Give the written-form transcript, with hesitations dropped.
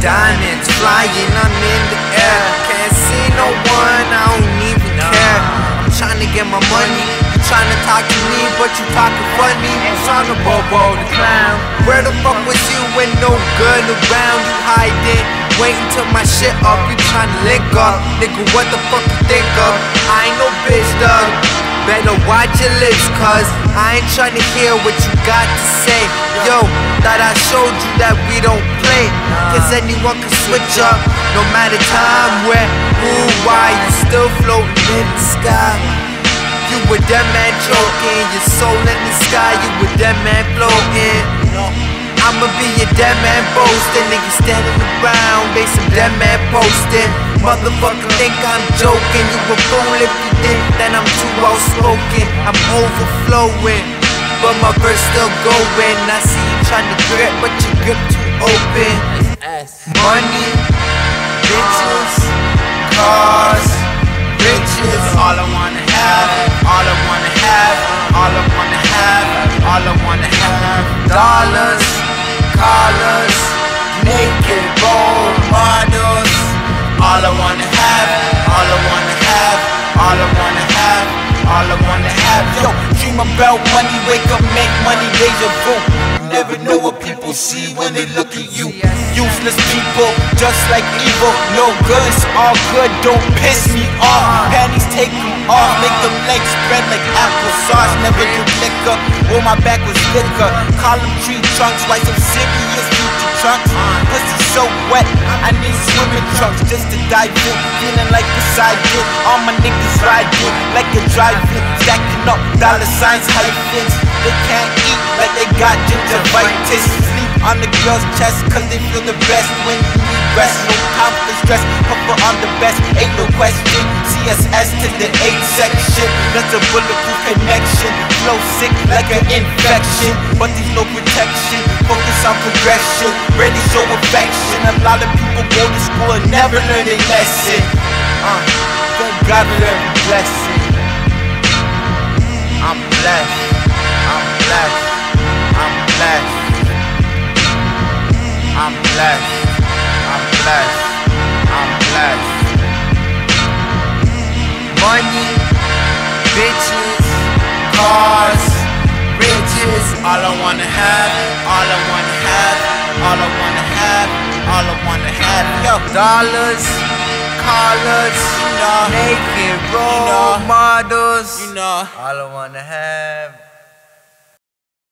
diamonds flying, I'm in the air. Can't see no one, I don't even care. I'm trying to get my money, you're trying to talk to me, but you talking funny. I'm trying to Bobo the clown. Where the fuck was you when no girl around? You hiding, waiting till my shit up, you trying to lick up. Nigga, what the fuck you think of? I ain't no bitch, dog. Better watch your lips, cuz I ain't tryna hear what you got to say. Yo, thought I showed you that we don't play. Cause anyone can switch up, no matter time, where, who, why. You still floating in the sky. You a dead man joking, your soul in the sky. You a dead man floating. I'ma be a dead man boasting. Niggas standing around, they some dead man posting. Motherfucker think I'm joking. You a fool if you think that I'm too outspoken. I'm overflowing, but my verse still going. I see you trying to grip, but your grip too open. Money, bitches, cars, riches. All I wanna have, all I wanna have, all I wanna have, all I wanna have. Dollars, collars, naked role models. All I wanna have, all I wanna have, all I wanna have, all I wanna have. Yo, dream about money, wake up, make money, deja vu. Never know what people see when they look at you. Useless people, just like evil. No goods, all good, don't piss me off. Panties, take them off, make them legs spread like applesauce. Never do liquor, well my back was liquor. Column tree trunks, why some serious future trunks? Pussy so wet, I need swimming trunks just to dive in. Feeling like a side dick, all my niggas ride it like a drive-in. Stacking up dollar signs, hyphens. They can't eat like they got gingivitis. Sleep on the girl's chest cause they feel the best. When you need rest, no time for stress. Puffer on the best, ain't no question. CSS to the 8 section. That's a bulletproof connection. Flow sick like an infection, but there's no protection. Focus on progression, ready to show affection. A lot of people go to school and never learn a lesson. Thank God for every blessing. I'm blessed, I'm blessed, I'm blessed, I'm blessed, I'm blessed, I'm blessed. Money, bitches, cars, riches. All I wanna have, all I wanna have, all I wanna have, all I wanna have. Yo, dollars, collars, naked role models. All I wanna have.